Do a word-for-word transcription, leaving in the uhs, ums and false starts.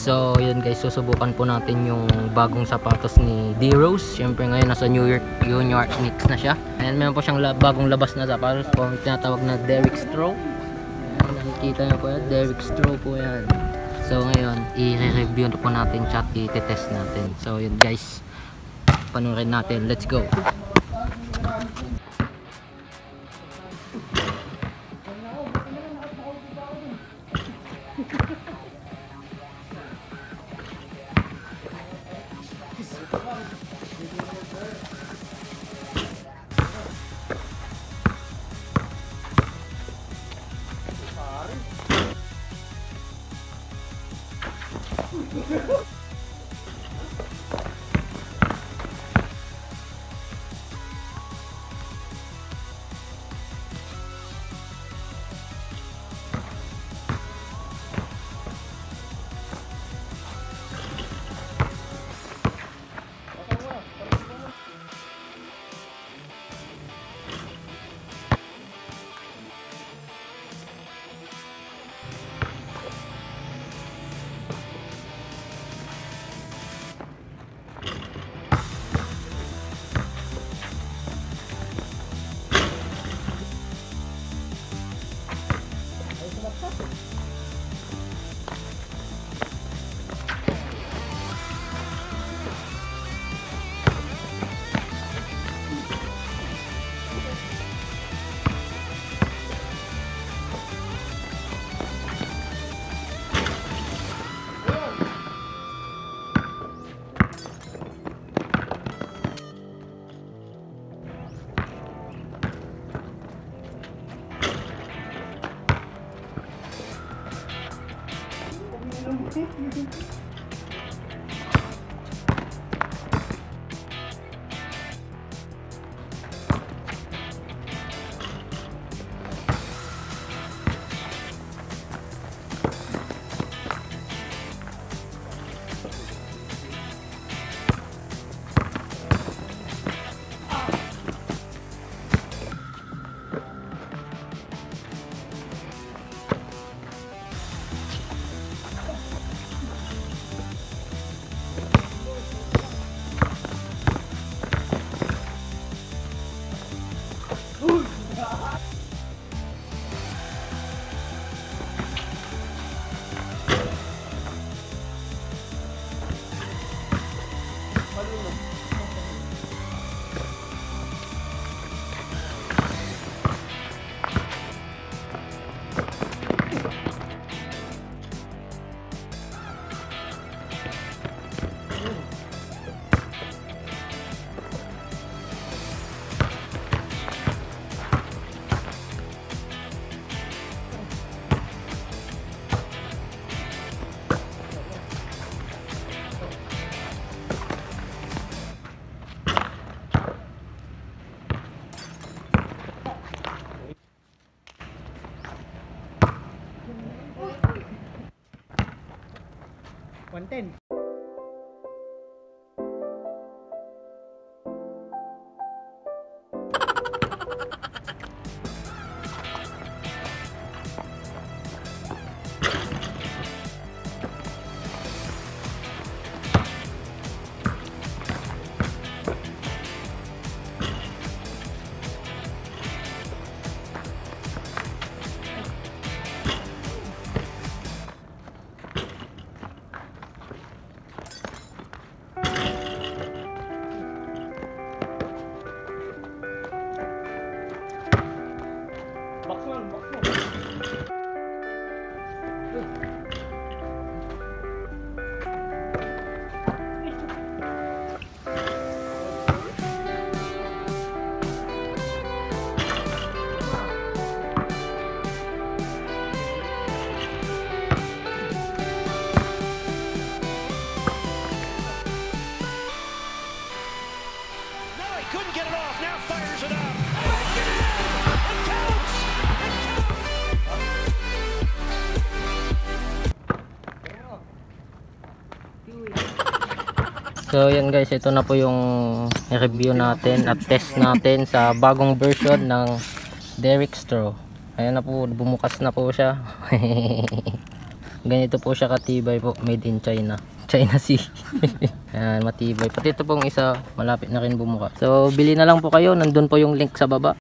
So yun guys, susubukan po natin yung bagong sapatos ni D-Rose. Siyempre ngayon nasa New York, New York Knicks na siya. Ayan, meron po siyang bagong labas na sapatos po, tinatawag na Derek Stro. Ayan, nakikita niyo po yan, Derek Stro po yan. So ngayon i-review po natin siya, i-test natin. So yun guys, panoorin natin, let's go. one ten. So yan guys, ito na po yung review natin at test natin sa bagong version ng Derek Stro. Ayan na po, bumukas na po siya. Ganito po siya katibay po, made in China. China Sea. Ayan, matibay. Pati ito pong isa, malapit na rin bumuka. So, bili na lang po kayo. Nandun po yung link sa baba.